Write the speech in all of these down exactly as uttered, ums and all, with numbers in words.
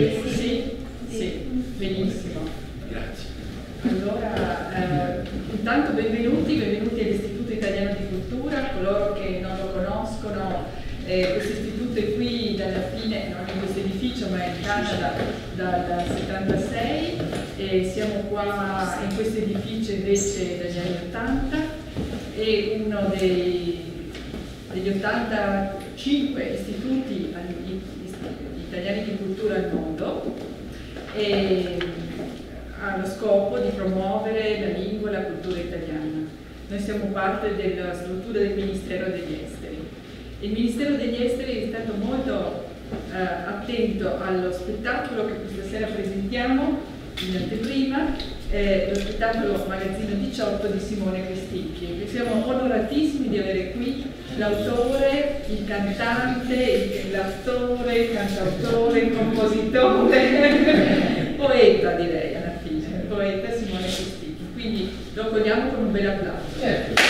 Sì, sì, sì, benissimo. Grazie. Allora, eh, intanto benvenuti, benvenuti all'Istituto Italiano di Cultura, coloro che non lo conoscono, eh, questo istituto è qui dalla fine, non in questo edificio, ma è in casa dal da, da settantasei, e siamo qua in questo edificio invece dagli anni ottanta, e uno dei, degli ottantacinque istituti italiani di cultura al mondo, e ha lo scopo di promuovere la lingua e la cultura italiana. Noi siamo parte della struttura del Ministero degli Esteri. Il Ministero degli Esteri è stato molto eh, attento allo spettacolo che questa sera presentiamo in anteprima, eh, lo spettacolo Magazzino diciotto di Simone Cristicchi. Siamo onoratissimi di avere qui l'autore, il cantante, l'attore, il cantautore, il compositore, poeta direi alla fine, poeta Simone Cristicchi. Quindi lo accogliamo con un bel applauso. Certo.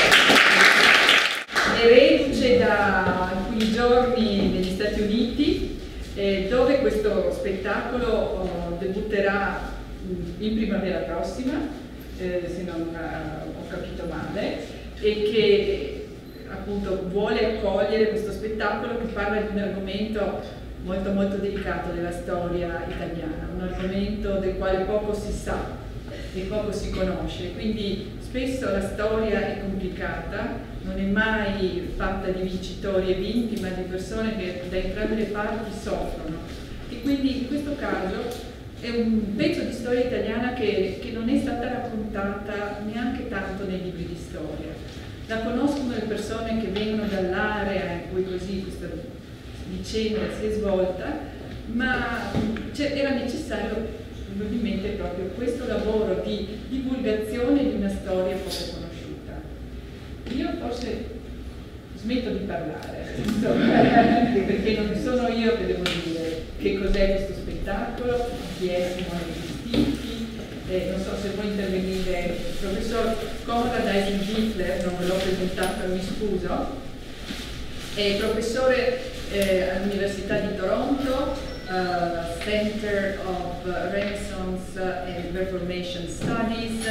Reduce da alcuni giorni negli Stati Uniti, eh, dove questo spettacolo oh, debutterà in primavera prossima, eh, se non ho capito male, e che appunto vuole accogliere questo spettacolo che parla di un argomento molto molto delicato della storia italiana, un argomento del quale poco si sa, di poco si conosce, quindi spesso la storia è complicata, non è mai fatta di vincitori e vinti, ma di persone che da entrambe le parti soffrono, e quindi in questo caso è un pezzo di storia italiana che, che non è stata raccontata neanche tanto nei libri di storia. La conoscono le persone che vengono dall'area in cui così questa vicenda si è svolta, ma era necessario probabilmente proprio questo lavoro di divulgazione di una storia poco conosciuta. Io forse smetto di parlare, insomma, perché non sono io che devo dire che cos'è questo spettacolo, chi è Simone Cristicchi. Eh, non so se può intervenire il professor Cornel Eisenbichler, non l'ho presentato, mi scuso, è professore eh, all'Università di Toronto, uh, Center of Renaissance and Reformation Studies,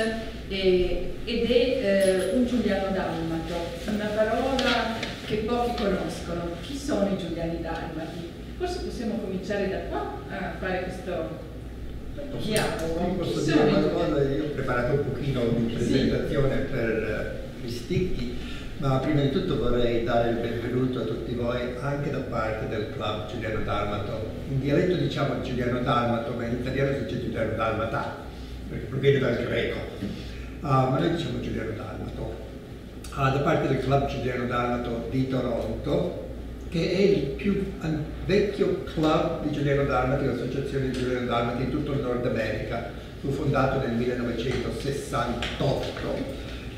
eh, ed è eh, un giuliano dalmato, una parola che pochi conoscono. Chi sono i giuliani dalmati? Forse possiamo cominciare da qua a fare questo... Posso, io posso dire una cosa? Io ho preparato un pochino di presentazione per Cristicchi, ma prima di tutto vorrei dare il benvenuto a tutti voi anche da parte del club Giuliano Dalmato. In dialetto diciamo Giuliano Dalmato, ma in italiano si dice Giuliano Dalmata, perché proviene dal greco, uh, ma noi diciamo Giuliano Dalmato. Uh, da parte del club Giuliano Dalmato di Toronto, che è il più vecchio club di Giuliano Dalmati, l'associazione di Giuliano Dalmati in tutto il Nord America, fu fondato nel millenovecentosessantotto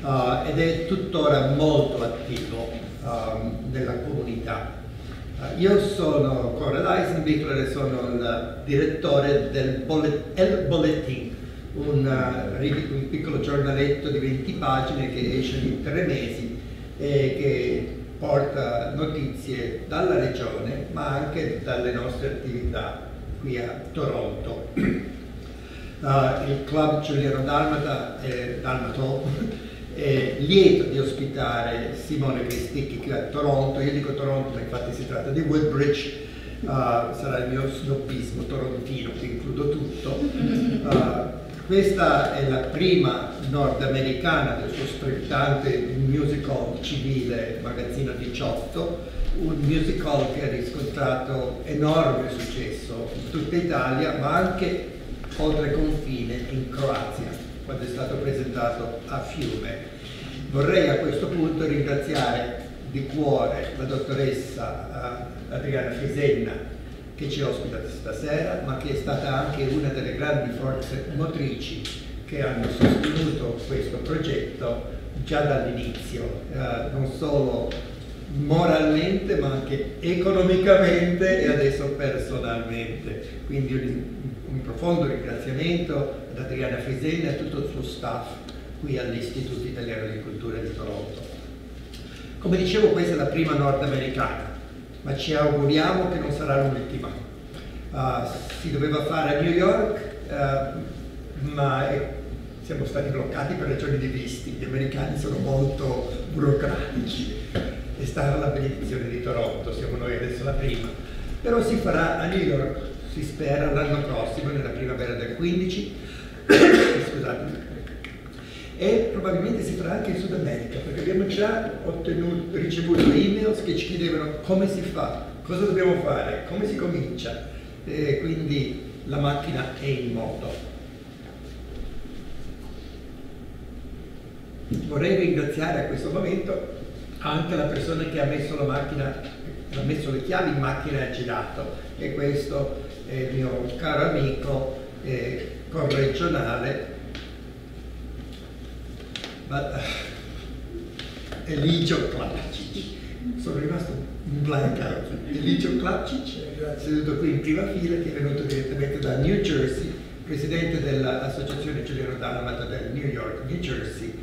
uh, ed è tuttora molto attivo um, nella comunità. Uh, io sono Cornel Eisenbichler e sono il direttore del Bullet, El Bulletin, un, uh, un piccolo giornaletto di venti pagine che esce in tre mesi e che porta notizie dalla regione ma anche dalle nostre attività qui a Toronto. Uh, il club Giuliano Dalmata, eh, Dalmato è lieto di ospitare Simone Cristicchi qui a Toronto. Io dico Toronto, infatti si tratta di Woodbridge, uh, sarà il mio snobismo torontino che includo tutto. Uh, Questa è la prima nordamericana del suo sprezzante musical civile Magazzino diciotto, un musical che ha riscontrato enorme successo in tutta Italia, ma anche oltre confine in Croazia, quando è stato presentato a Fiume. Vorrei a questo punto ringraziare di cuore la dottoressa Adriana Fisenna, che ci ospita stasera, ma che è stata anche una delle grandi forze motrici che hanno sostenuto questo progetto già dall'inizio, eh, non solo moralmente ma anche economicamente e adesso personalmente. Quindi un, un profondo ringraziamento ad Adriana Fisenna e a tutto il suo staff qui all'Istituto Italiano di Cultura di Toronto. Come dicevo, questa è la prima nordamericana, ma ci auguriamo che non sarà l'ultima. uh, si doveva fare a New York, uh, ma è, siamo stati bloccati per ragioni di visti. Gli americani sono molto burocratici, è stata la benedizione di Toronto, siamo noi adesso la prima, però si farà a New York, si spera l'anno prossimo, nella primavera del quindici, scusate, e probabilmente si farà anche in Sud America, perché abbiamo già ottenuto, ricevuto emails che ci chiedevano come si fa, cosa dobbiamo fare, come si comincia, e quindi la macchina è in moto. Vorrei ringraziare a questo momento anche la persona che ha messo la macchina, ha messo le chiavi in macchina e ha girato, e questo è il mio caro amico eh, corregionale Eligio Klapcic. Sono rimasto in blank out. Eligio Klapcic, seduto qui in prima fila, che è venuto direttamente da New Jersey, presidente dell'associazione Giuliano Dalmata del New York, New Jersey,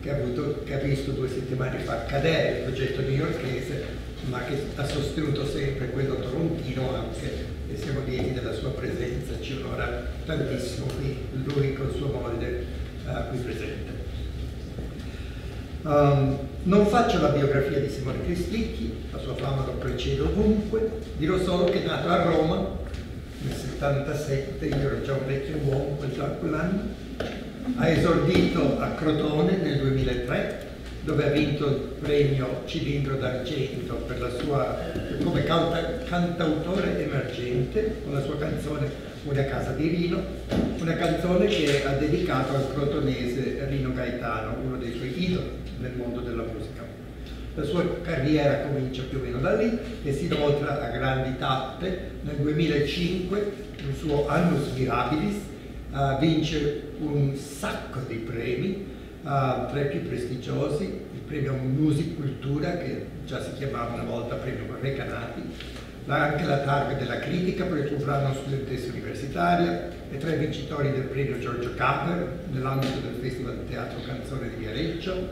che ha, avuto, che ha visto due settimane fa cadere il progetto newyorkese, ma che ha sostenuto sempre quello torontino anche, e siamo lieti della sua presenza, ci onora tantissimo qui, lui con sua moglie uh, qui presente. Um, non faccio la biografia di Simone Cristicchi, la sua fama lo precede ovunque, dirò solo che è nato a Roma nel settantasette, io ero già un vecchio uomo quell'anno, ha esordito a Crotone nel duemilatré, dove ha vinto il premio Cilindro d'Argento per la sua, come canta, cantautore emergente, con la sua canzone Una casa di Rino, una canzone che ha dedicato al crotonese Rino Gaetano, uno dei suoi idoli nel mondo della musica. La sua carriera comincia più o meno da lì e si inoltra a grandi tappe. Nel duemilacinque, il suo Annus Mirabilis, uh, vince un sacco di premi, Uh, tra i più prestigiosi, il premio Music Cultura, che già si chiamava una volta premio Recanati, anche la targa della critica per il suo brano Studentessa Universitaria, e tra i vincitori del premio Giorgio Gaber nell'ambito del Festival di Teatro Canzone di Viareggio,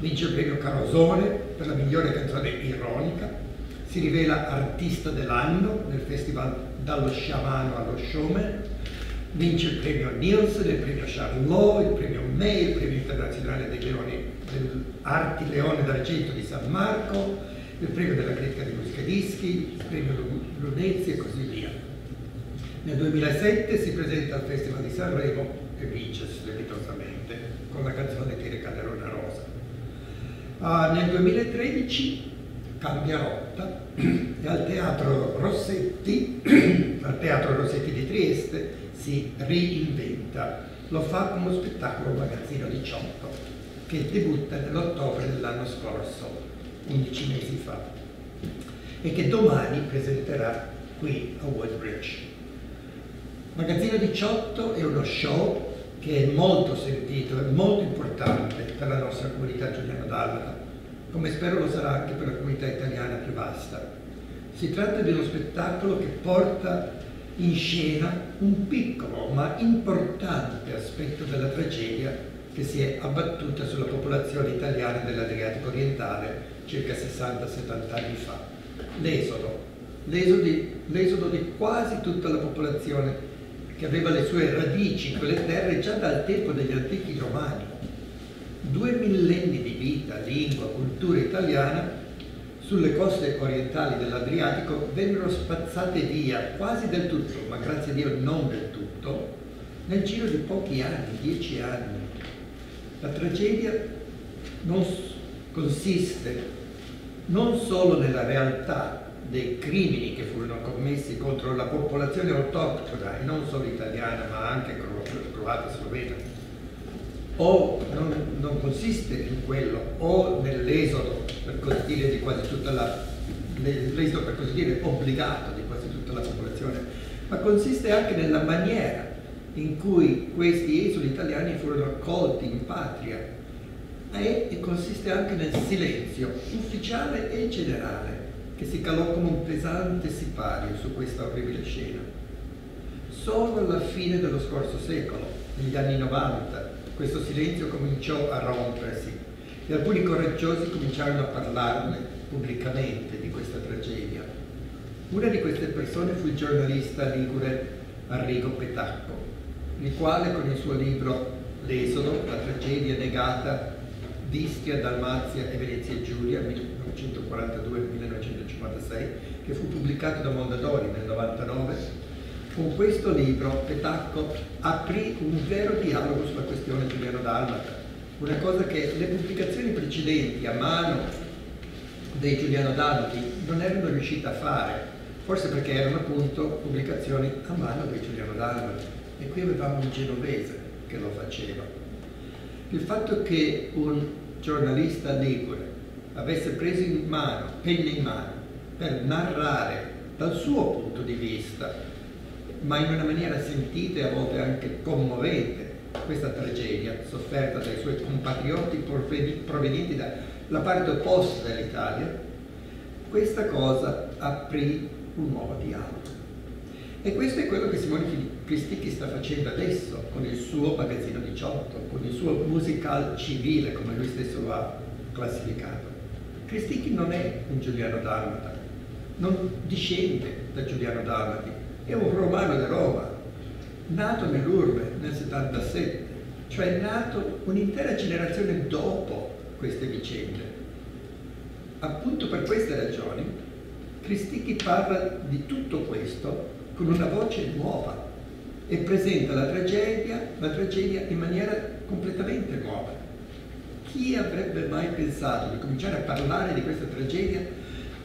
vince il premio Carosone per la migliore canzone ironica, si rivela artista dell'anno nel Festival Dallo Sciamano allo Showman, vince il premio Nielsen, il premio Charlot, il premio May, il premio internazionale dei Leoni, dell'Arti Leone d'Argento di San Marco, il premio della critica di musica dischi, il premio Lunezzi e così via. Nel duemilasette si presenta al Festival di Sanremo e vince strepitosamente con la canzone Ti regalerò una rosa. Uh, nel duemilatredici cambia rotta e al Teatro Rossetti, al Teatro Rossetti di Trieste, si reinventa, lo fa con lo spettacolo Magazzino diciotto, che debutta nell'ottobre dell'anno scorso, undici mesi fa, e che domani presenterà qui a Woodbridge. Magazzino diciotto è uno show che è molto sentito e molto importante per la nostra comunità giuliano-dalmata, come spero lo sarà anche per la comunità italiana più vasta. Si tratta di uno spettacolo che porta in scena un piccolo ma importante aspetto della tragedia che si è abbattuta sulla popolazione italiana dell'Adriatico orientale circa sessanta settanta anni fa, l'esodo, l'esodo di, l'esodo di quasi tutta la popolazione che aveva le sue radici in quelle terre già dal tempo degli antichi romani. Due millenni di vita, lingua, cultura italiana sulle coste orientali dell'Adriatico vennero spazzate via quasi del tutto, ma grazie a Dio non del tutto, nel giro di pochi anni, dieci anni. La tragedia non consiste non solo nella realtà dei crimini che furono commessi contro la popolazione autoctona, e non solo italiana, ma anche croata e slovena, o non, non consiste in quello, o nell'esodo, per così dire, di quasi tutta la, l'esodo per così dire obbligato di quasi tutta la popolazione, ma consiste anche nella maniera in cui questi esuli italiani furono accolti in patria, e, e consiste anche nel silenzio ufficiale e generale che si calò come un pesante sipario su questa orribile scena. Solo alla fine dello scorso secolo, negli anni novanta, questo silenzio cominciò a rompersi e alcuni coraggiosi cominciarono a parlarne pubblicamente di questa tragedia. Una di queste persone fu il giornalista ligure Arrigo Petacco, il quale con il suo libro L'Esodo, la tragedia negata di Istria, Dalmazia e Venezia Giulia millenovecentoquarantadue millenovecentocinquantasei, che fu pubblicato da Mondadori nel novantanove, con questo libro Petacco aprì un vero dialogo sulla questione giuliano-dalmata, una cosa che le pubblicazioni precedenti a mano dei giuliano-dalmati non erano riuscite a fare, forse perché erano appunto pubblicazioni a mano dei giuliano-dalmati, e qui avevamo un genovese che lo faceva. Il fatto che un giornalista ligure avesse preso in mano, penna in mano, per narrare dal suo punto di vista, ma in una maniera sentita e a volte anche commovente, questa tragedia sofferta dai suoi compatrioti provenienti dalla parte opposta dell'Italia, questa cosa aprì un nuovo dialogo. E questo è quello che Simone Cristicchi sta facendo adesso con il suo Magazzino diciotto, con il suo musical civile, come lui stesso lo ha classificato. Cristicchi non è un giuliano-dalmata, non discende da giuliano-dalmati, è un romano di Roma, nato nell'Urbe nel settantasette, cioè è nato un'intera generazione dopo queste vicende. Appunto per queste ragioni, Cristicchi parla di tutto questo con una voce nuova e presenta la tragedia, la tragedia in maniera completamente nuova. Chi avrebbe mai pensato di cominciare a parlare di questa tragedia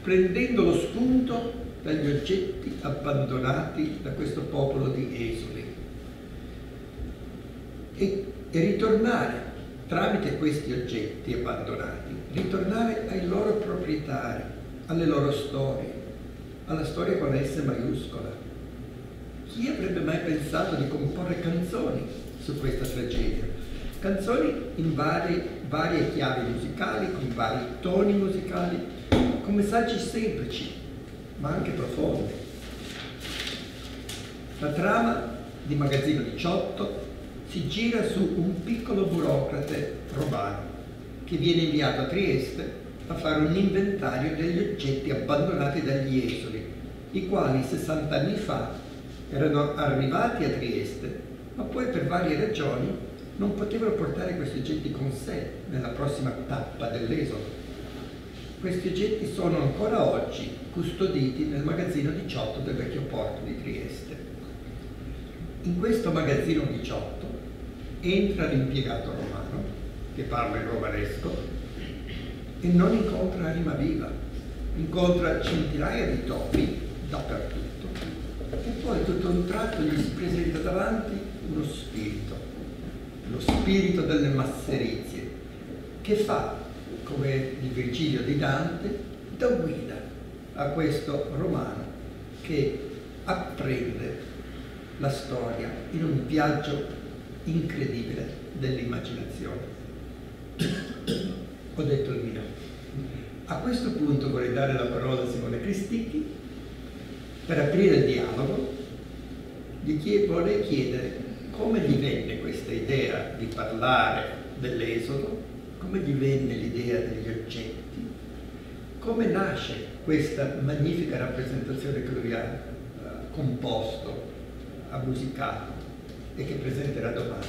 prendendo lo spunto dagli oggetti abbandonati da questo popolo di esuli e, e ritornare tramite questi oggetti abbandonati, ritornare ai loro proprietari, alle loro storie, alla storia con S maiuscola. Chi avrebbe mai pensato di comporre canzoni su questa tragedia? Canzoni in varie, varie chiavi musicali, con vari toni musicali, con messaggi semplici ma anche profondi. La trama di Magazzino diciotto si gira su un piccolo burocrate romano che viene inviato a Trieste a fare un inventario degli oggetti abbandonati dagli esuli, i quali sessanta anni fa erano arrivati a Trieste, ma poi per varie ragioni non potevano portare questi oggetti con sé nella prossima tappa dell'esodo. Questi oggetti sono ancora oggi custoditi nel Magazzino diciotto del vecchio porto di Trieste. In questo Magazzino diciotto entra l'impiegato romano, che parla in romanesco, e non incontra anima viva, incontra centinaia di topi dappertutto, e poi tutto un tratto gli si presenta davanti uno spirito, lo spirito delle masserizie, che fa, come di Virgilio di Dante, da guida a questo romano che apprende la storia in un viaggio incredibile dell'immaginazione. Ho detto il mio. A questo punto vorrei dare la parola a Simone Cristicchi per aprire il dialogo. Gli vorrei chiedere come gli venne questa idea di parlare dell'esodo, come gli venne l'idea degli oggetti, come nasce questa magnifica rappresentazione che lui ha uh, composto, ha musicato e che presenterà domani.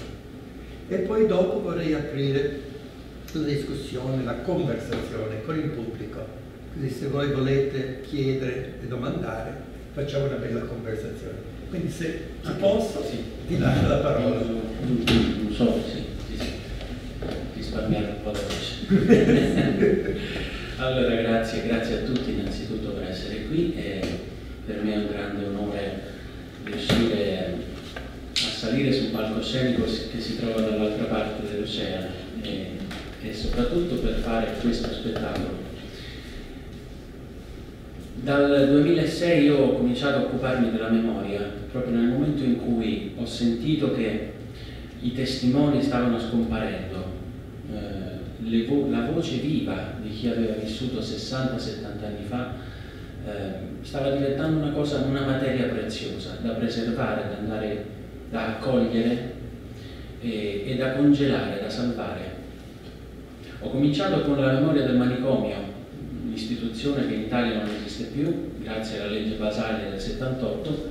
E poi dopo vorrei aprire la discussione, la conversazione con il pubblico, quindi se voi volete chiedere e domandare facciamo una bella conversazione. Quindi se ti posso, sì, ti lascio la parola. Non so, sì. Risparmiare un po' veloce. Allora, grazie, grazie a tutti innanzitutto per essere qui, e per me è un grande onore riuscire a salire sul palcoscenico che si trova dall'altra parte dell'oceano e, e soprattutto per fare questo spettacolo. Dal duemilasei io ho cominciato a occuparmi della memoria, proprio nel momento in cui ho sentito che i testimoni stavano scomparendo. Le vo la voce viva di chi aveva vissuto sessanta settanta anni fa eh, stava diventando una cosa, una materia preziosa da preservare, da andare, da accogliere e, e da congelare, da salvare. Ho cominciato con la memoria del manicomio, un'istituzione che in Italia non esisteva esiste più, grazie alla legge Basaglia del settantotto,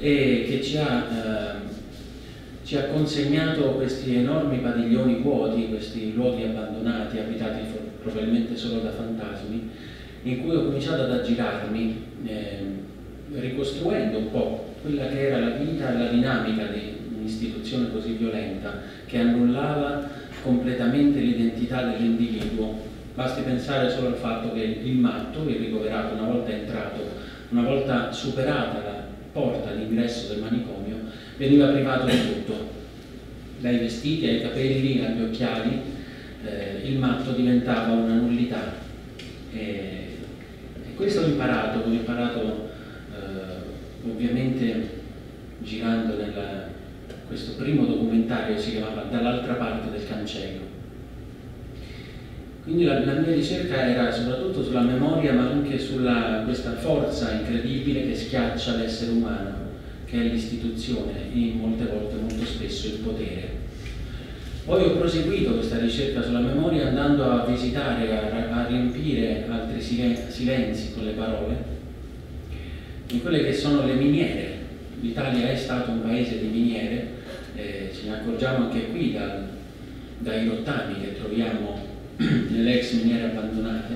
e che ci ha, eh, ci ha consegnato questi enormi padiglioni vuoti, questi luoghi abbandonati, abitati probabilmente solo da fantasmi, in cui ho cominciato ad aggirarmi, eh, ricostruendo un po' quella che era la vita e la dinamica di un'istituzione così violenta che annullava completamente l'identità dell'individuo. Basti pensare solo al fatto che il matto, il ricoverato, una volta entrato, una volta superata la porta d'ingresso del manicomio, veniva privato di tutto, dai vestiti ai capelli agli occhiali. Eh, il matto diventava una nullità, e, e questo ho imparato, ho imparato eh, ovviamente girando nella, questo primo documentario, si chiamava Dall'altra parte del cancello. Quindi la, la mia ricerca era soprattutto sulla memoria, ma anche sulla questa forza incredibile che schiaccia l'essere umano, che è l'istituzione e molte volte, molto spesso, il potere. Poi ho proseguito questa ricerca sulla memoria andando a visitare, a, a riempire altri silenzi con le parole, in quelle che sono le miniere. L'Italia è stato un paese di miniere, eh, ce ne accorgiamo anche qui da, dai rottami che troviamo nelle ex miniere abbandonate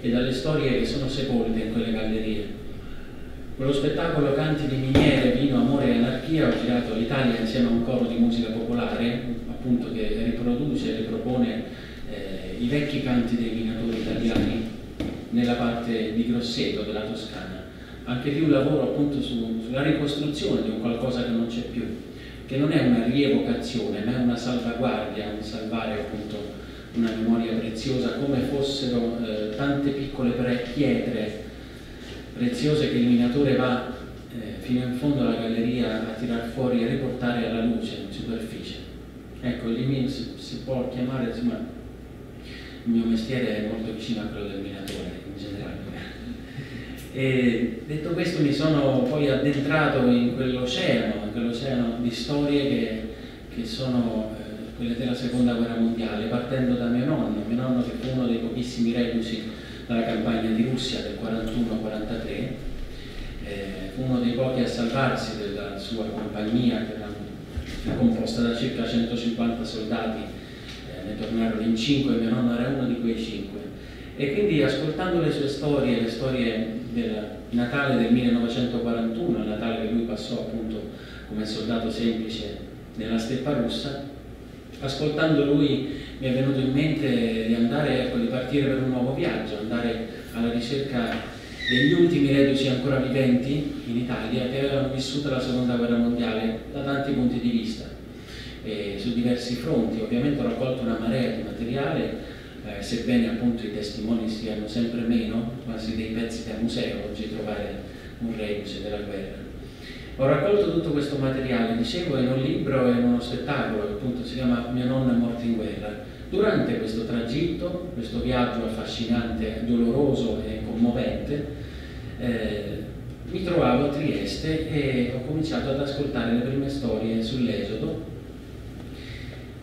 e dalle storie che sono sepolte in quelle gallerie. Con lo spettacolo Canti di miniere, vino, amore e anarchia ho girato l'Italia insieme a un coro di musica popolare, appunto, che riproduce e ripropone eh, i vecchi canti dei minatori italiani nella parte di Grosseto della Toscana. Anche lì un lavoro appunto su, sulla ricostruzione di un qualcosa che non c'è più, che non è una rievocazione ma è una salvaguardia, un salvare appunto una memoria preziosa, come fossero eh, tante piccole pietre preziose che il minatore va eh, fino in fondo alla galleria a tirar fuori e riportare alla luce in superficie. Ecco, il, si, si può chiamare, insomma, il mio mestiere è molto vicino a quello del minatore in generale. E, detto questo, mi sono poi addentrato in quell'oceano, in quell'oceano di storie che, che sono quelle della seconda guerra mondiale, partendo da mio nonno, mio nonno che fu uno dei pochissimi reduci dalla campagna di Russia del quarantuno quarantatré, eh, fu uno dei pochi a salvarsi della sua compagnia, che era composta da circa centocinquanta soldati, eh, ne tornarono in cinque, mio nonno era uno di quei cinque. E quindi, ascoltando le sue storie, le storie del Natale del millenovecentoquarantuno, il Natale che lui passò appunto come soldato semplice nella steppa russa, ascoltando lui mi è venuto in mente di andare, ecco, di partire per un nuovo viaggio, andare alla ricerca degli ultimi reduci ancora viventi in Italia che avevano vissuto la seconda guerra mondiale da tanti punti di vista, e su diversi fronti. Ovviamente ho raccolto una marea di materiale, eh, sebbene appunto i testimoni siano sempre meno, quasi dei pezzi da museo oggi trovare un reduce della guerra. Ho raccolto tutto questo materiale, dicevo, in un libro e in uno spettacolo che appunto si chiama Mia nonna è morta in guerra. Durante questo tragitto, questo viaggio affascinante, doloroso e commovente, eh, mi trovavo a Trieste e ho cominciato ad ascoltare le prime storie sull'Esodo.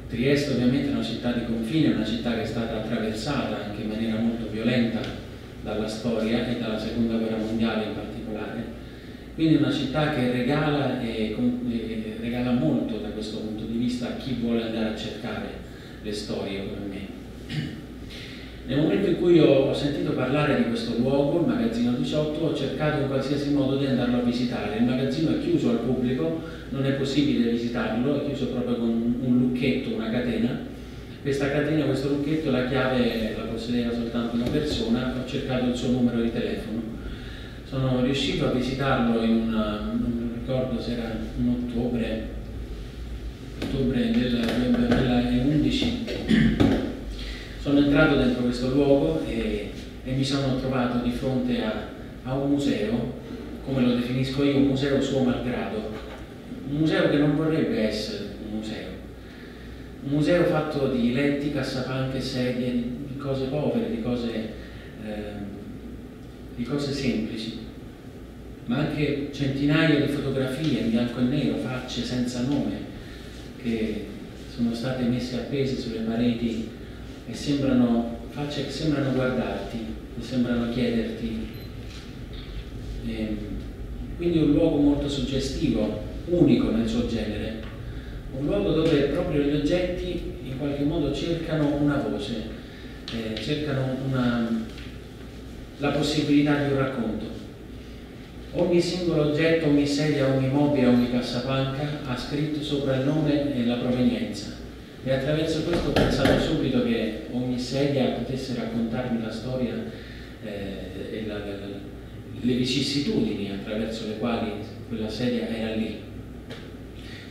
Trieste ovviamente è una città di confine, una città che è stata attraversata anche in maniera molto violenta dalla storia e dalla seconda guerra mondiale in particolare. Quindi è una città che regala, e, e regala molto da questo punto di vista a chi vuole andare a cercare le storie come me. Nel momento in cui ho, ho sentito parlare di questo luogo, il Magazzino diciotto, ho cercato in qualsiasi modo di andarlo a visitare. Il magazzino è chiuso al pubblico, non è possibile visitarlo, è chiuso proprio con un lucchetto, una catena. Questa catena, questo lucchetto, la chiave la possedeva soltanto una persona, ho cercato il suo numero di telefono. Sono riuscito a visitarlo in un, non ricordo se era in ottobre, ottobre del duemilaundici. Sono entrato dentro questo luogo e, e mi sono trovato di fronte a, a un museo, come lo definisco io, un museo suo malgrado, un museo che non vorrebbe essere un museo, un museo fatto di letti, cassapanche, sedie, di cose povere, di cose... Eh, di cose semplici, ma anche centinaia di fotografie in bianco e nero, facce senza nome, che sono state messe appese sulle pareti e sembrano, facce che sembrano guardarti, che sembrano chiederti Eh, quindi un luogo molto suggestivo, unico nel suo genere, un luogo dove proprio gli oggetti in qualche modo cercano una voce, eh, cercano una, la possibilità di un racconto. Ogni singolo oggetto, ogni sedia, ogni mobile, ogni cassapanca ha scritto sopra il nome e la provenienza, e attraverso questo ho pensato subito che ogni sedia potesse raccontarmi la storia eh, e la, le vicissitudini attraverso le quali quella sedia era lì.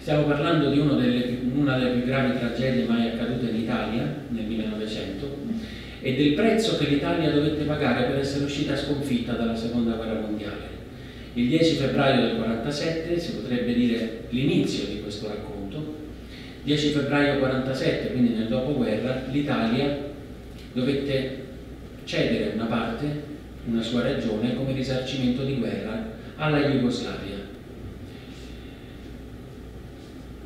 Stiamo parlando di uno delle, una delle più gravi tragedie mai accadute in Italia nel millenovecento e del prezzo che l'Italia dovette pagare per essere uscita sconfitta dalla seconda guerra mondiale. Il dieci febbraio del quarantasette si potrebbe dire l'inizio di questo racconto. dieci febbraio quarantasette, quindi nel dopoguerra, l'Italia dovette cedere una parte, una sua regione, come risarcimento di guerra alla Jugoslavia.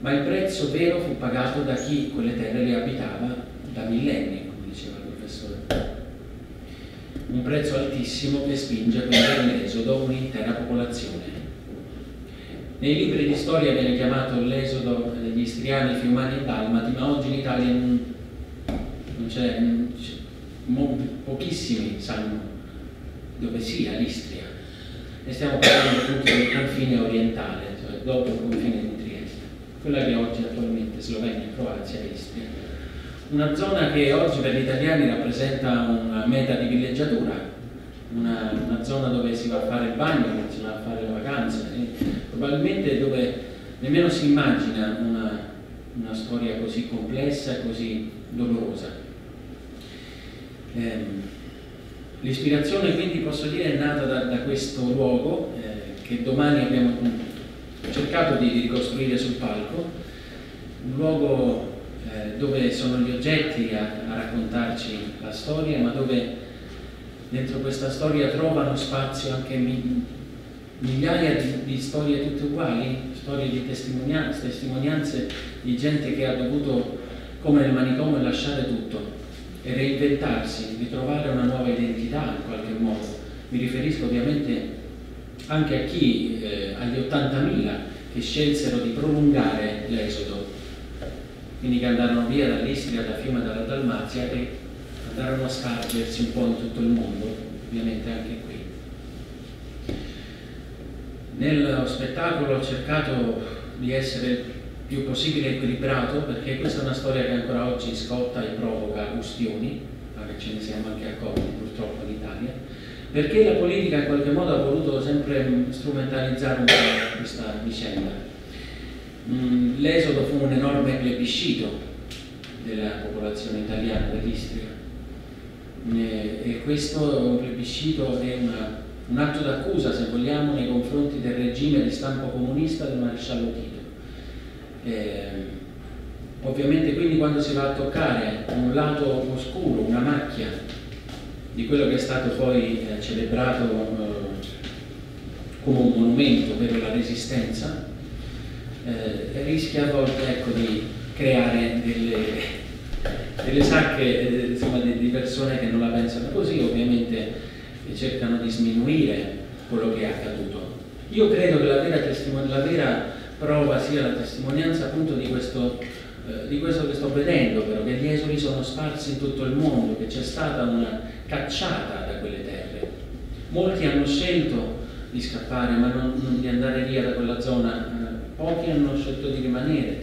Ma il prezzo vero fu pagato da chi quelle terre le abitava da millenni, come diceva il professore. Un prezzo altissimo che spinge contro l'esodo un'intera popolazione. Nei libri di storia viene chiamato l'esodo degli istriani, fiumani e dalmati, ma oggi in Italia non, non c'è, pochissimi sanno dove sia l'Istria. E stiamo parlando appunto del confine orientale, cioè dopo il confine di Trieste, quella che oggi attualmente Slovenia, Croazia e Istria. Una zona che oggi per gli italiani rappresenta una meta di villeggiatura, una, una zona dove si va a fare il bagno, dove si va a fare le vacanze, e probabilmente dove nemmeno si immagina una, una storia così complessa, così dolorosa. Eh, L'ispirazione quindi, posso dire, è nata da, da questo luogo eh, che domani abbiamo cercato di ricostruire sul palco, un luogo dove sono gli oggetti a, a raccontarci la storia, ma dove dentro questa storia trovano spazio anche mi, migliaia di, di storie tutte uguali, storie di testimonianze, testimonianze di gente che ha dovuto, come nel manicomio, lasciare tutto e reinventarsi, ritrovare una nuova identità in qualche modo. Mi riferisco ovviamente anche a chi, eh, agli ottantamila che scelsero di prolungare l'esodo, quindi che andarono via dall'Istria, da Fiume, dalla Dalmazia e andarono a spargersi un po' in tutto il mondo, ovviamente anche qui. Nello spettacolo ho cercato di essere il più possibile equilibrato, perché questa è una storia che ancora oggi scotta e provoca ustioni, ma che ce ne siamo anche accorti purtroppo in Italia, perché la politica in qualche modo ha voluto sempre strumentalizzare un po' questa vicenda. L'esodo fu un enorme plebiscito della popolazione italiana, dell'Istria, e questo è un plebiscito è una, un atto d'accusa, se vogliamo, nei confronti del regime di stampo comunista del maresciallo Tito. E ovviamente quindi quando si va a toccare un lato oscuro, una macchia di quello che è stato poi celebrato come un monumento per la resistenza, Eh, rischia a volte, ecco, di creare delle, delle sacche eh, insomma, di, di persone che non la pensano così, ovviamente, e cercano di sminuire quello che è accaduto. Io credo che la vera, la vera prova sia la testimonianza appunto di questo, eh, di questo che sto vedendo, però, che gli esuli sono sparsi in tutto il mondo, che c'è stata una cacciata da quelle terre. Molti hanno scelto di scappare, ma non, non di andare via da quella zona. Pochi hanno scelto di rimanere,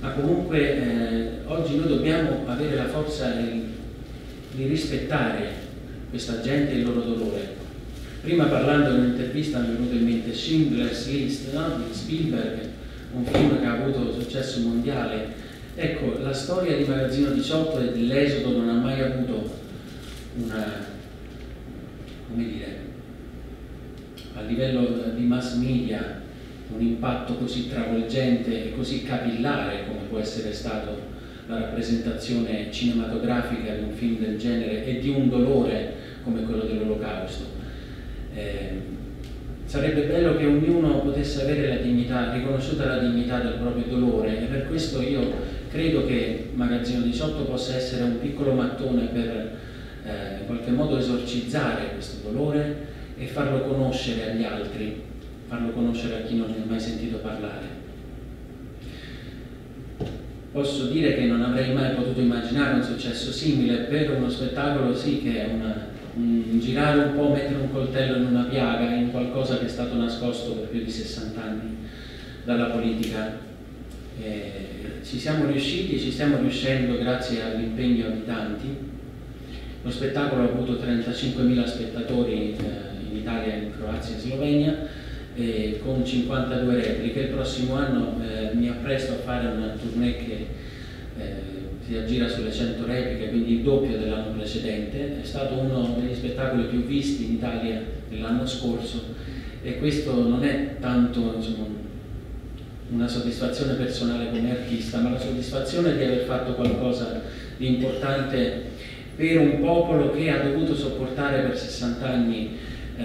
ma comunque eh, oggi noi dobbiamo avere la forza di, di rispettare questa gente e il loro dolore. Prima, parlando in un'intervista, mi è venuto in mente Schindler's List, no? di Spielberg, un film che ha avuto successo mondiale. Ecco, la storia di Magazzino diciotto e dell'esodo non ha mai avuto una, come dire, a livello di mass media, un impatto così travolgente e così capillare come può essere stato la rappresentazione cinematografica di un film del genere e di un dolore come quello dell'Olocausto. Eh, sarebbe bello che ognuno potesse avere la dignità, riconosciuta la dignità del proprio dolore, e per questo io credo che Magazzino diciotto possa essere un piccolo mattone per eh, in qualche modo esorcizzare questo dolore e farlo conoscere agli altri, farlo conoscere a chi non ne ha mai sentito parlare. Posso dire che non avrei mai potuto immaginare un successo simile per uno spettacolo, sì, che è una, un girare un po', mettere un coltello in una piaga, in qualcosa che è stato nascosto per più di sessanta anni dalla politica. Eh, ci siamo riusciti, ci stiamo riuscendo grazie all'impegno di tanti. Lo spettacolo ha avuto trentacinquemila spettatori eh, in Italia, in Croazia e Slovenia, eh, con cinquantadue repliche. Il prossimo anno eh, mi appresto a fare una tournée che eh, si aggira sulle cento repliche, quindi il doppio dell'anno precedente. È stato uno degli spettacoli più visti in Italia dell'anno scorso e questo non è tanto, insomma, una soddisfazione personale come artista, ma la soddisfazione di aver fatto qualcosa di importante per un popolo che ha dovuto sopportare per sessanta anni eh,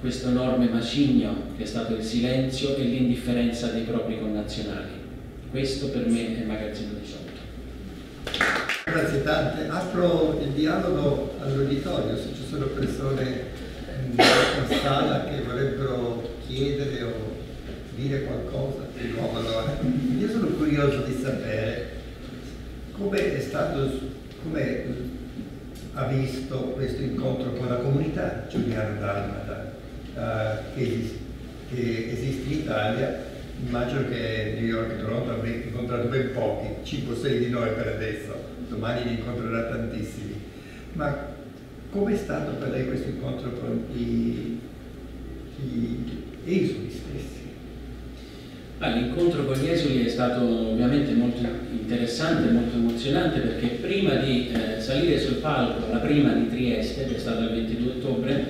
questo enorme macigno che è stato il silenzio e l'indifferenza dei propri connazionali. Questo per me è Magazzino diciotto. Grazie tante. Apro il dialogo all'auditorio, se ci sono persone in sala che vorrebbero chiedere o dire qualcosa di nuovo. Allora, io sono curioso di sapere come è stato, come ha visto questo incontro con la comunità giuliana dalmata uh, che, che esiste in Italia. Immagino che New York e Toronto abbiano incontrato ben pochi, cinque o sei di noi per adesso, domani ne incontrerà tantissimi. Ma com'è stato per lei questo incontro con gli esuli stessi? L'incontro con gli esuli è stato ovviamente molto interessante, molto emozionante, perché prima di eh, salire sul palco, la prima di Trieste, che è stata il ventidue ottobre,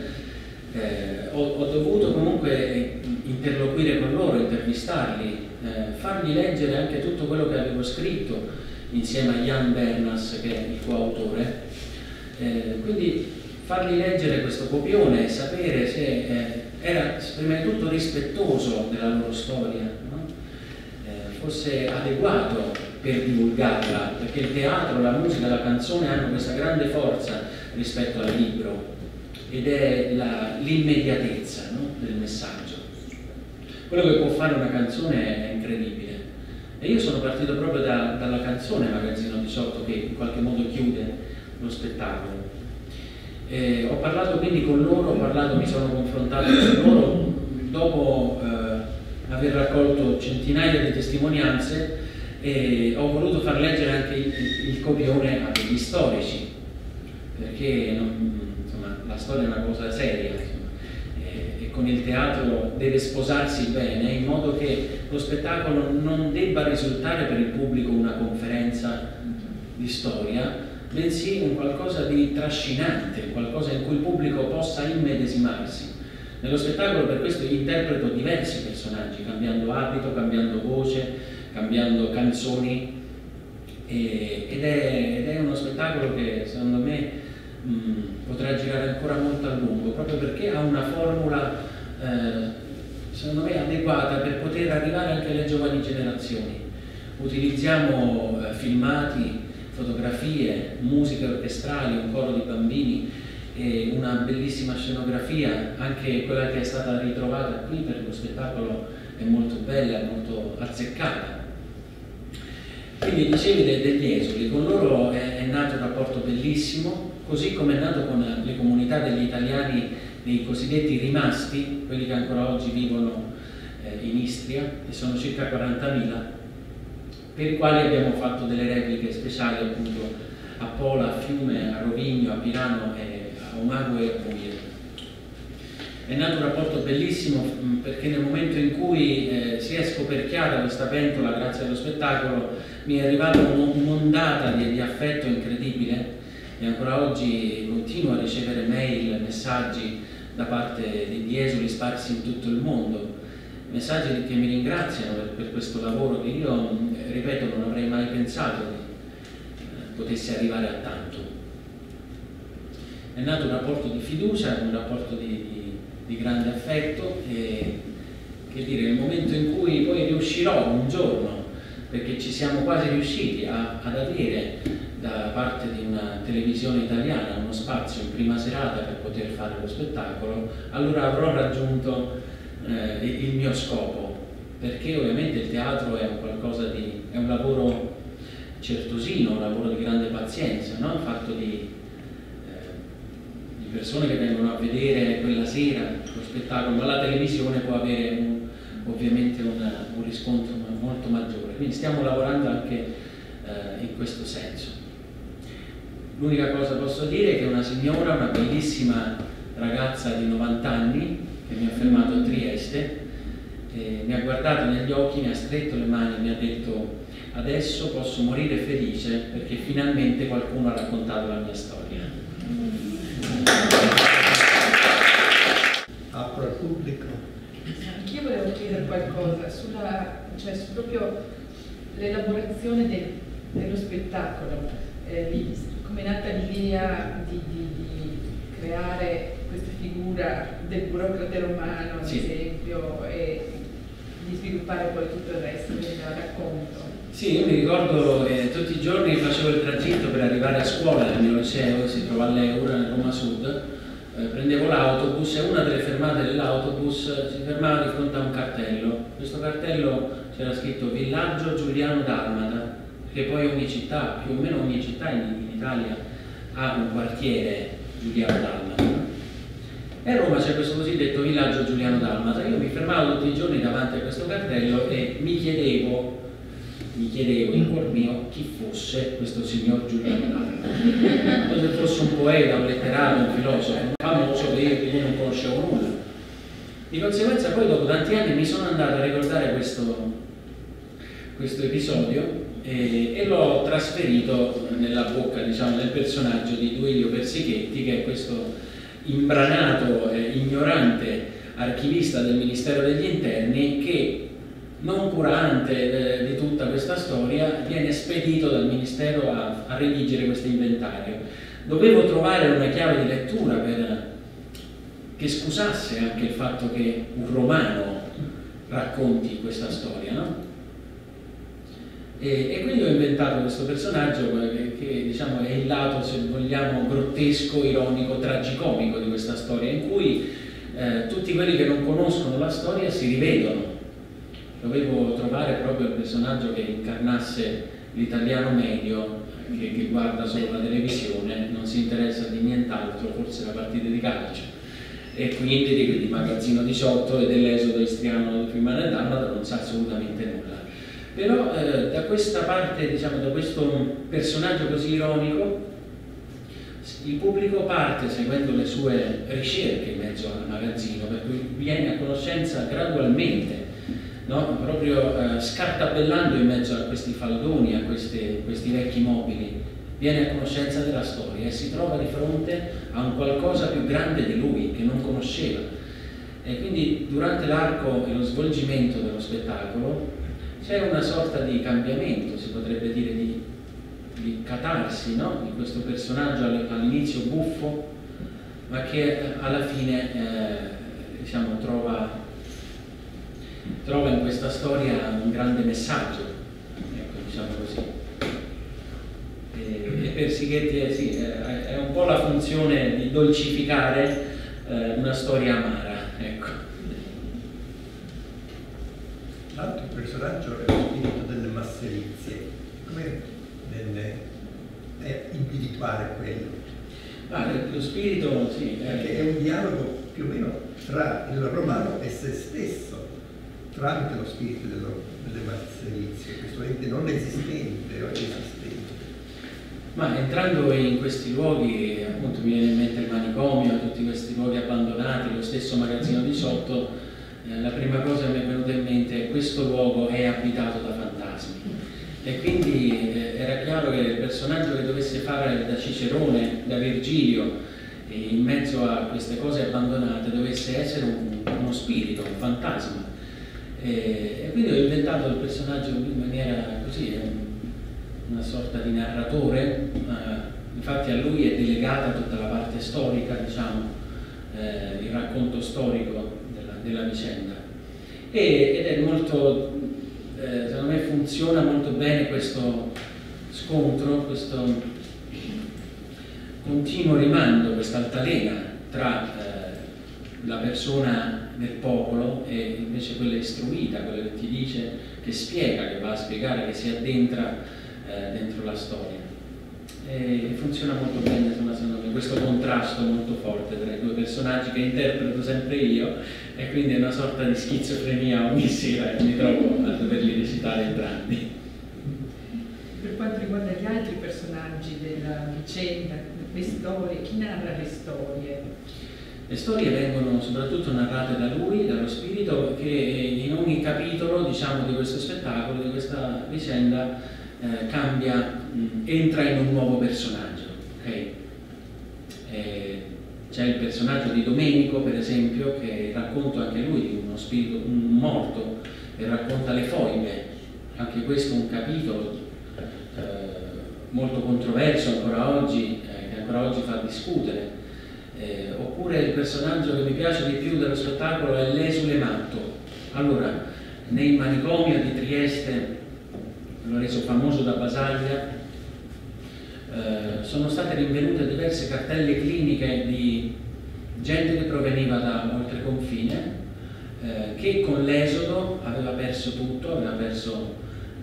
eh, ho, ho dovuto comunque interloquire con loro, intervistarli, eh, fargli leggere anche tutto quello che avevo scritto insieme a Jan Bernas, che è il coautore, eh, quindi fargli leggere questo copione e sapere se eh, era prima di tutto rispettoso della loro storia, no? eh, fosse adeguato per divulgarla, perché il teatro, la musica, la canzone hanno questa grande forza rispetto al libro, ed è l'immediatezza, no, del messaggio. Quello che può fare una canzone è incredibile, e io sono partito proprio da, dalla canzone Magazzino diciotto, che in qualche modo chiude lo spettacolo. E ho parlato quindi con loro, ho parlato, mi sono confrontato con loro dopo eh, aver raccolto centinaia di testimonianze, e ho voluto far leggere anche il, il copione a degli storici, perché non, insomma, la storia è una cosa seria. Con il teatro deve sposarsi bene, in modo che lo spettacolo non debba risultare per il pubblico una conferenza di storia, bensì un qualcosa di trascinante, qualcosa in cui il pubblico possa immedesimarsi. Nello spettacolo per questo interpreto diversi personaggi, cambiando abito, cambiando voce, cambiando canzoni, e, ed, è, ed è uno spettacolo che secondo me potrà girare ancora molto a lungo, proprio perché ha una formula eh, secondo me adeguata per poter arrivare anche alle giovani generazioni. Utilizziamo eh, filmati, fotografie, musiche orchestrali, un coro di bambini e una bellissima scenografia, anche quella che è stata ritrovata qui perché lo spettacolo è molto bella, molto azzeccata. Quindi dicevi de degli esuli, con loro è, è nato un rapporto bellissimo, così come è nato con le comunità degli italiani, dei cosiddetti rimasti, quelli che ancora oggi vivono eh, in Istria, che sono circa quarantamila, per i quali abbiamo fatto delle repliche speciali appunto a Pola, a Fiume, a Rovigno, a Pirano, e a Umago e a Puglia. È nato un rapporto bellissimo mh, perché nel momento in cui eh, si è scoperchiata questa pentola grazie allo spettacolo, mi è arrivata un'ondata di, di affetto incredibile. E ancora oggi continuo a ricevere mail, messaggi da parte di esuli sparsi in tutto il mondo, messaggi che mi ringraziano per, per questo lavoro che io, ripeto, non avrei mai pensato che potesse arrivare a tanto. È nato un rapporto di fiducia, un rapporto di, di, di grande affetto, e che dire, il momento in cui poi riuscirò un giorno, perché ci siamo quasi riusciti a, ad avere da parte di una televisione italiana uno spazio in prima serata per poter fare lo spettacolo, allora avrò raggiunto eh, il mio scopo, perché ovviamente il teatro è un, qualcosa di, è un lavoro certosino, un lavoro di grande pazienza, no? Fatto di, eh, di persone che vengono a vedere quella sera lo spettacolo, ma la televisione può avere un, ovviamente un, un riscontro molto maggiore, quindi stiamo lavorando anche in questo senso. L'unica cosa posso dire è che una signora, una bellissima ragazza di novanta anni che mi ha fermato a Trieste, eh, mi ha guardato negli occhi, mi ha stretto le mani e mi ha detto: adesso posso morire felice perché finalmente qualcuno ha raccontato la mia storia. Apro al pubblico. Anch'io volevo chiedere qualcosa sulla, cioè su proprio l'elaborazione del dello spettacolo, eh, di, come è nata l'idea di, di, di creare questa figura del burocrate romano, ad sì. esempio, e di sviluppare poi tutto il resto del racconto. Sì, io mi ricordo eh, tutti i giorni facevo il tragitto per arrivare a scuola nel mio liceo, che si trova all'Eura, nel Roma Sud, eh, prendevo l'autobus e una delle fermate dell'autobus si fermava di fronte a un cartello. Questo cartello c'era scritto Villaggio Giuliano Dalmata, che poi ogni città, più o meno ogni città in, in Italia ha un quartiere Giuliano Dalmata, e a Roma c'è questo cosiddetto villaggio Giuliano Dalmata. Io mi fermavo tutti i giorni davanti a questo cartello e mi chiedevo, mi chiedevo in cuor mio chi fosse questo signor Giuliano Dalmata, se fosse un poeta, un letterario, un filosofo, un famoso che io non conoscevo nulla. Di conseguenza poi dopo tanti anni mi sono andato a ricordare questo, questo episodio e, e l'ho trasferito nella bocca, diciamo, del personaggio di Duilio Persichetti, che è questo imbranato, eh, ignorante archivista del Ministero degli Interni che, non curante eh, di tutta questa storia, viene spedito dal Ministero a, a redigere questo inventario. Dovevo trovare una chiave di lettura per, che scusasse anche il fatto che un romano racconti questa storia, no? E, e quindi ho inventato questo personaggio che, che diciamo, è il lato, se vogliamo, grottesco, ironico, tragicomico di questa storia, in cui eh, tutti quelli che non conoscono la storia si rivedono. Dovevo trovare proprio il personaggio che incarnasse l'italiano medio che, che guarda solo la televisione, non si interessa di nient'altro, forse la partita di calcio, e quindi di, di Magazzino diciotto e dell'Esodo istriano del Fiume e Dalmata non sa assolutamente nulla. Però eh, da questa parte, diciamo, da questo personaggio così ironico, il pubblico parte seguendo le sue ricerche in mezzo al magazzino, per cui viene a conoscenza gradualmente, no? Proprio eh, scartabellando in mezzo a questi faldoni, a queste, questi vecchi mobili, viene a conoscenza della storia e si trova di fronte a un qualcosa più grande di lui, che non conosceva. E quindi durante l'arco e lo svolgimento dello spettacolo c'è una sorta di cambiamento, si potrebbe dire di, di catarsi, no? Di questo personaggio all'inizio buffo, ma che alla fine eh, diciamo, trova, trova in questa storia un grande messaggio, ecco, diciamo così. E, e Persichetti è, sì, è, è un po' la funzione di dolcificare eh, una storia amara. L'altro personaggio è lo spirito delle masserizie, come delle, è individuare quello? Ah, lo spirito, sì. Perché è un dialogo più o meno tra il romano e se stesso, tramite lo spirito dello, delle masserizie, questo ente non esistente o esistente. Ma entrando in questi luoghi, appunto mi viene in mente il manicomio, tutti questi luoghi abbandonati, lo stesso Magazzino diciotto, la prima cosa che mi è venuta in mente è questo luogo è abitato da fantasmi, e quindi era chiaro che il personaggio che dovesse fare da Cicerone, da Virgilio, in mezzo a queste cose abbandonate, dovesse essere un, uno spirito, un fantasma, e, e quindi ho inventato il personaggio in maniera così, una sorta di narratore, infatti a lui è delegata tutta la parte storica, diciamo, eh, il racconto storico della vicenda, e, ed è molto, eh, secondo me funziona molto bene questo scontro, questo continuo rimando, questa altalena tra eh, la persona del popolo e invece quella istruita, quella che ti dice, che spiega, che va a spiegare, che si addentra eh, dentro la storia. E funziona molto bene, insomma, secondo me, questo contrasto molto forte tra i due personaggi che interpreto sempre io, e quindi è una sorta di schizofrenia ogni sera e mi trovo a doverli recitare entrambi. Per quanto riguarda gli altri personaggi della vicenda, le storie, chi narra le storie? Le storie vengono soprattutto narrate da lui, dallo spirito, che in ogni capitolo, diciamo, di questo spettacolo, di questa vicenda, eh, cambia, mh, entra in un nuovo personaggio. Okay? Eh, C'è il personaggio di Domenico, per esempio, che racconta anche lui di uno spirito, un morto, e racconta le foibe, anche questo un capitolo eh, molto controverso ancora oggi, eh, che ancora oggi fa discutere. Eh, oppure il personaggio che mi piace di più dello spettacolo è l'esule matto. Allora, nei manicomio di Trieste, l'ho reso famoso da Basaglia, eh, sono state rinvenute diverse cartelle cliniche di gente che proveniva da oltre confine, eh, che con l'esodo aveva perso tutto, aveva perso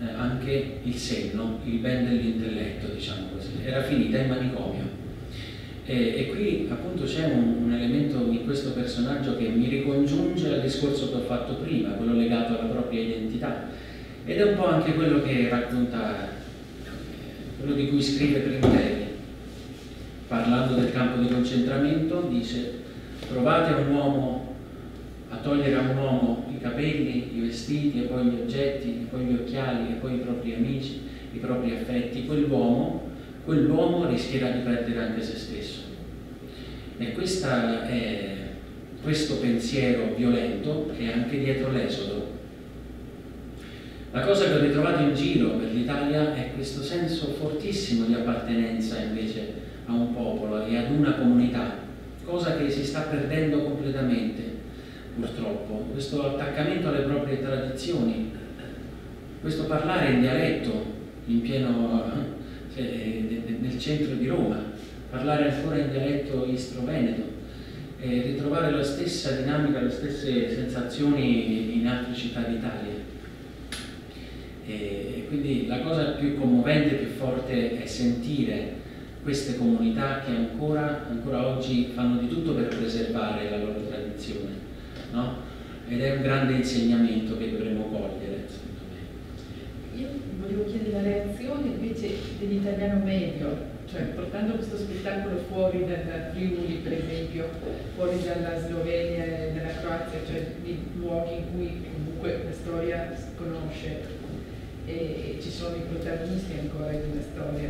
eh, anche il senno, il ben dell'intelletto, diciamo così, era finita in manicomio. E, e qui appunto c'è un, un elemento di questo personaggio che mi ricongiunge al discorso che ho fatto prima, quello legato alla propria identità, ed è un po' anche quello che racconta, quello di cui scrive Primo Levi, parlando del campo di concentramento, dice: provate a un uomo a togliere a un uomo i capelli, i vestiti, e poi gli oggetti, e poi gli occhiali, e poi i propri amici, i propri affetti, quell'uomo quell'uomo rischierà di perdere anche se stesso. E questa è, questo pensiero violento che è anche dietro l'esodo. La cosa che ho ritrovato in giro per l'Italia è questo senso fortissimo di appartenenza invece a un popolo e ad una comunità, cosa che si sta perdendo completamente, purtroppo. Questo attaccamento alle proprie tradizioni, questo parlare in dialetto in pieno... nel centro di Roma, parlare ancora in dialetto istro-veneto, e ritrovare la stessa dinamica, le stesse sensazioni in altre città d'Italia. E quindi la cosa più commovente, più forte è sentire queste comunità che ancora, ancora oggi fanno di tutto per preservare la loro tradizione, no? Ed è un grande insegnamento che dovremmo cogliere, secondo me. Io volevo chiedere la reazione invece dell'italiano medio, cioè portando questo spettacolo fuori dal Friuli, per esempio, fuori dalla Slovenia e dalla Croazia, cioè di luoghi in cui comunque la storia si conosce e ci sono i protagonisti ancora di una storia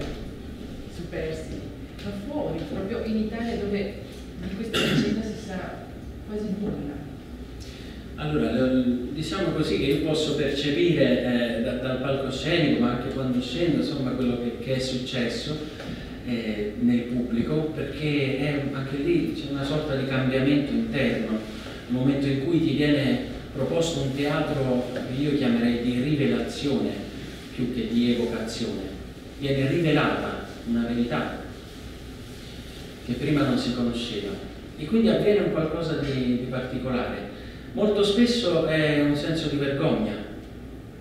superstiti, ma fuori, proprio in Italia, dove di questa vicenda si sa quasi nulla. Allora, diciamo così che io posso percepire eh, da, dal palcoscenico, ma anche quando scendo, insomma, quello che, che è successo eh, nel pubblico, perché è, anche lì c'è una sorta di cambiamento interno, il momento in cui ti viene proposto un teatro che io chiamerei di rivelazione più che di evocazione. Viene rivelata una verità che prima non si conosceva, e quindi avviene un qualcosa di, di particolare. Molto spesso è un senso di vergogna,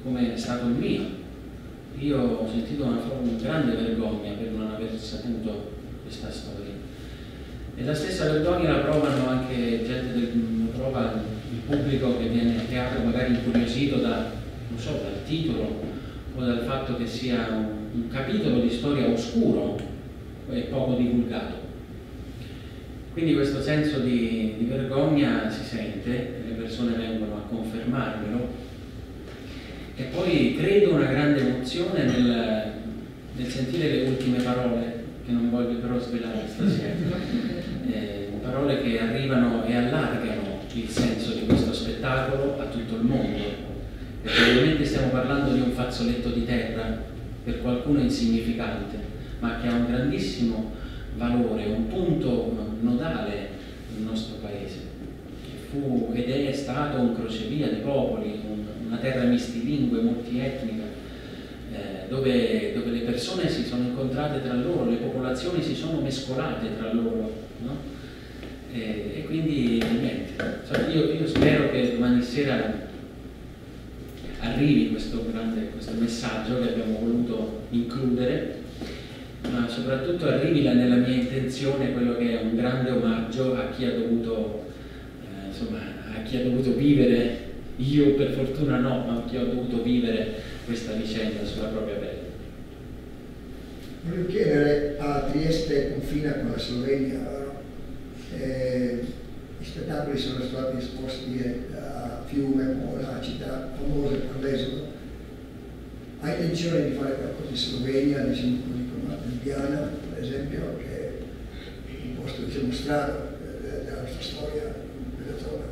come è stato il mio. Io ho sentito una, una grande vergogna per non aver saputo questa storia. E la stessa vergogna la provano anche gente del, prova il pubblico che viene a teatro magari incuriosito da, non so, dal titolo o dal fatto che sia un, un capitolo di storia oscuro e poco divulgato. Quindi questo senso di, di vergogna si sente, le persone vengono a confermarmelo, e poi credo una grande emozione nel, nel sentire le ultime parole, che non voglio però svelare stasera, eh, parole che arrivano e allargano il senso di questo spettacolo a tutto il mondo, perché ovviamente stiamo parlando di un fazzoletto di terra, per qualcuno insignificante, ma che ha un grandissimo valore, un punto nodale nel nostro paese. Fu ed è stato un crocevia di popoli, un, una terra mistilingue, multietnica, eh, dove, dove le persone si sono incontrate tra loro, le popolazioni si sono mescolate tra loro, no? e, e quindi niente, cioè, io, io spero che domani sera arrivi questo grande questo messaggio che abbiamo voluto includere, ma soprattutto arrivi là nella mia intenzione quello che è un grande omaggio a chi ha dovuto eh, insomma, a chi ha dovuto vivere, io per fortuna no, ma a chi ha dovuto vivere questa vicenda sulla propria pelle. Volevo chiedere, a Trieste confina con la Slovenia, eh, gli spettacoli sono stati esposti a Fiume, una città famosa per l'Esodo. Hai intenzione di fare qualcosa in Slovenia, ad esempio con Ljubljana, per esempio, che è un posto diciamo strano della nostra storia in quella zona?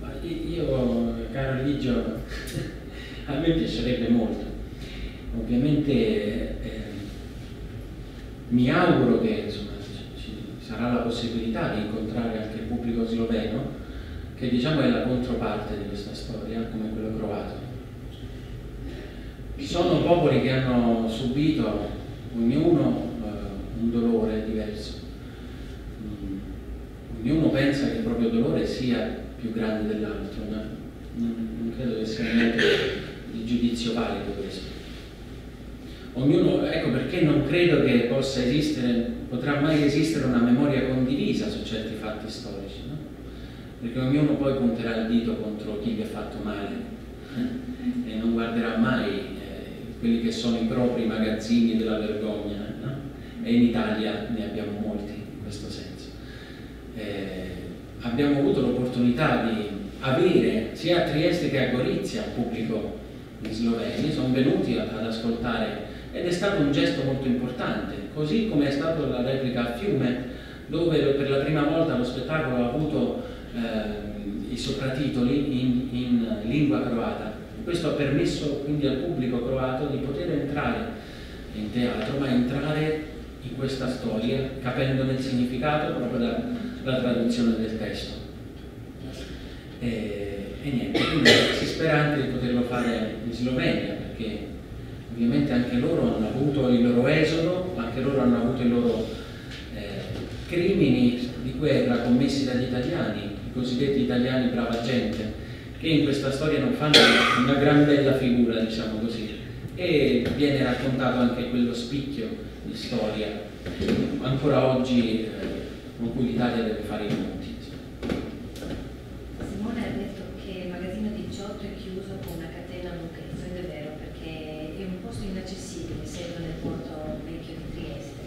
Ma io, caro Eligio, a me piacerebbe molto. Ovviamente eh, mi auguro che insomma, sarà la possibilità di incontrare anche il pubblico sloveno, che diciamo è la controparte di questa storia, come quello croato. Ci sono popoli che hanno subito, ognuno, eh, un dolore diverso. Ognuno pensa che il proprio dolore sia più grande dell'altro, ma non, non credo che sia neanche il giudizio valido questo. Ognuno, ecco perché non credo che possa esistere, potrà mai esistere una memoria condivisa su certi fatti storici, no? Perché ognuno poi punterà il dito contro chi gli ha fatto male eh? e non guarderà mai eh, quelli che sono i propri magazzini della vergogna, no? E in Italia ne abbiamo molti in questo senso. Eh, abbiamo avuto l'opportunità di avere sia a Trieste che a Gorizia un pubblico in Slovenia, sono venuti ad ascoltare ed è stato un gesto molto importante, così come è stata la replica a Fiume, dove per la prima volta lo spettacolo ha avuto eh, i sopratitoli in, in lingua croata. Questo ha permesso quindi al pubblico croato di poter entrare in teatro, ma entrare in questa storia capendone il significato proprio dalla traduzione del testo. E, e niente, quindi si spera anche di poterlo fare in Slovenia, perché ovviamente anche loro hanno avuto il loro esodo, ma anche loro hanno avuto i loro eh, crimini di guerra commessi dagli italiani, i cosiddetti italiani brava gente, che in questa storia non fanno una gran bella figura, diciamo così, e viene raccontato anche quello spicchio di storia, ancora oggi eh, con cui l'Italia deve fare i conti. Simone ha detto che Magazzino diciotto è chiuso con una catena a Lucchezzo, ed è vero, perché è un posto inaccessibile, essendo nel porto vecchio di Trieste.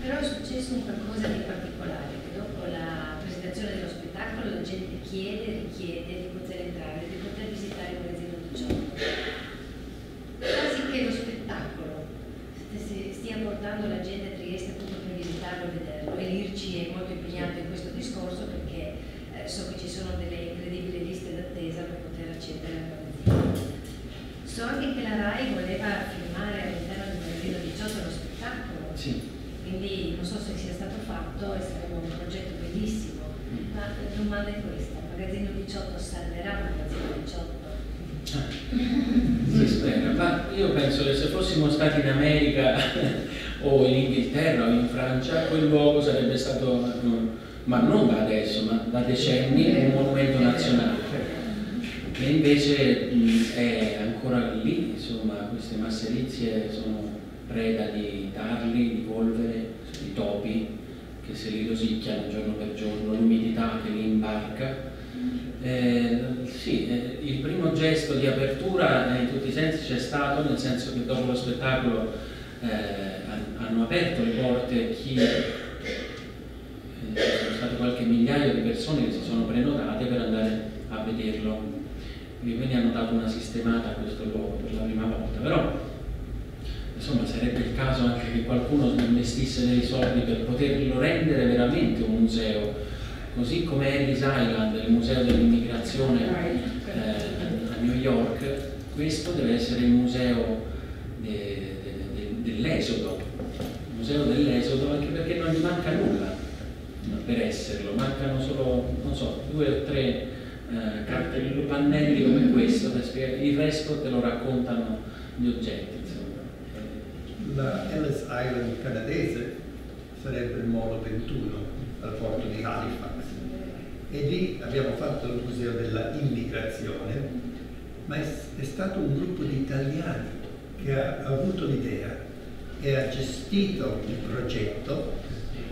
Però è successo un qualcosa di particolare, che dopo la presentazione dello spettacolo la gente chiede e richiede di poter entrare, di poter visitare il Magazzino diciotto. Quasi che lo spettacolo stia portando la gente a Trieste appunto per visitarlo, vederlo. E l'I R C I è molto impegnato in questo discorso, perché so che ci sono delle incredibili liste d'attesa per poter accedere al magazzino. So anche che la RAI voleva filmare all'interno del magazzino diciotto lo spettacolo, sì. Quindi non so se sia stato fatto e sarebbe un progetto bellissimo, mm. ma la domanda è questa: il magazzino diciotto salverà il magazzino diciotto? Si spera, ma io penso che se fossimo stati in America o in Inghilterra o in Francia, quel luogo sarebbe stato... No, ma non da adesso, ma da decenni è un monumento nazionale, e invece mh, è ancora lì, insomma, queste masserizie sono preda di tarli, di polvere, di topi che se li rosicchiano giorno per giorno, l'umidità che li imbarca. Eh, sì, eh, il primo gesto di apertura eh, in tutti i sensi c'è stato, nel senso che dopo lo spettacolo eh, hanno aperto le porte chi... Ci sono state qualche migliaio di persone che si sono prenotate per andare a vederlo, quindi hanno dato una sistemata a questo luogo per la prima volta. Però insomma sarebbe il caso anche che qualcuno investisse dei soldi per poterlo rendere veramente un museo, così come Ellis Island, il museo dell'immigrazione eh, a New York. Questo deve essere il museo de, de, de, dell'esodo, il museo dell'esodo, anche perché non gli manca nulla per esserlo, mancano solo, non so, due o tre eh, cartellino, pannelli come questo per spiegare, il resto te lo raccontano gli oggetti, insomma. La Ellis Island canadese sarebbe il molo ventuno al porto di Halifax, e lì abbiamo fatto il museo della immigrazione, ma è, è stato un gruppo di italiani che ha avuto l'idea e ha gestito il progetto,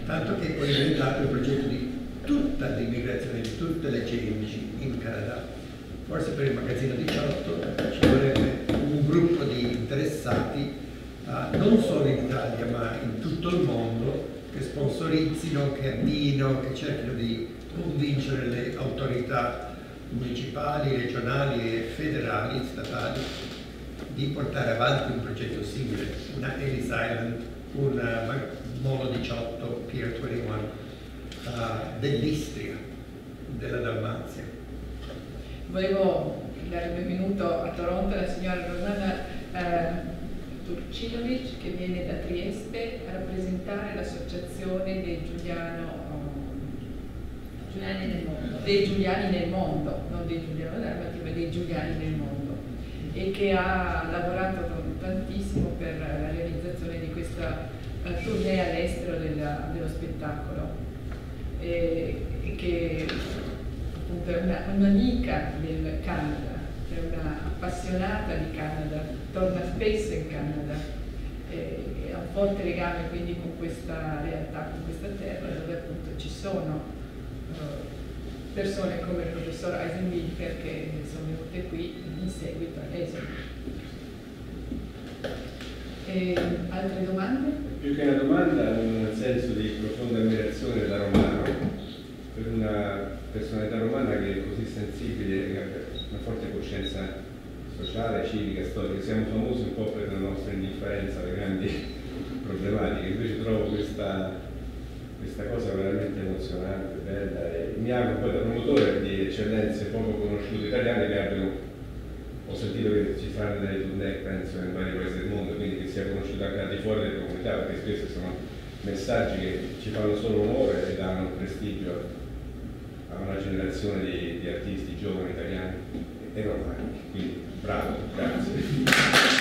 tanto che poi è diventato il progetto di tutta l'immigrazione di tutte le C M C in Canada. Forse per il magazzino diciotto ci vorrebbe un gruppo di interessati, uh, non solo in Italia ma in tutto il mondo, che sponsorizzino, che abbino, che cerchino di convincere le autorità municipali, regionali e federali, statali, di portare avanti un progetto simile, una Ellis Island, un molo diciotto, Pier ventuno, uh, dell'Istria, della Dalmazia. Volevo dare il benvenuto a Toronto alla signora Rosana eh, Turcinovic, che viene da Trieste a rappresentare l'associazione dei Giuliano, Giuliani nel mondo, dei Giuliani nel mondo, non dei Giuliano d'Armati, ma dei Giuliani nel mondo, e che ha lavorato tantissimo per la realizzazione di questa tournée all'estero della, dello spettacolo, e, e che appunto è un'amica del Canada, è una appassionata di Canada, torna spesso in Canada e, e ha un forte legame quindi con questa realtà, con questa terra dove appunto ci sono persone come il professor Eisenbichler che sono venute qui in seguito all'Esodo. Altre domande? Più che una domanda, un senso di profonda ammirazione della Romano, per una personalità romana che è così sensibile, che ha una forte coscienza sociale, civica, storica. Siamo famosi un po' per la nostra indifferenza alle grandi problematiche, invece trovo questa... questa cosa veramente emozionante, bella, e mi auguro poi da promotore di eccellenze poco conosciute italiane che abbiano, ho sentito che ci saranno delle tournée penso in vari paesi del mondo, quindi che sia conosciuta anche al di fuori delle comunità, perché spesso sono messaggi che ci fanno solo onore e danno prestigio a una generazione di, di artisti giovani italiani e romani, quindi bravo, grazie.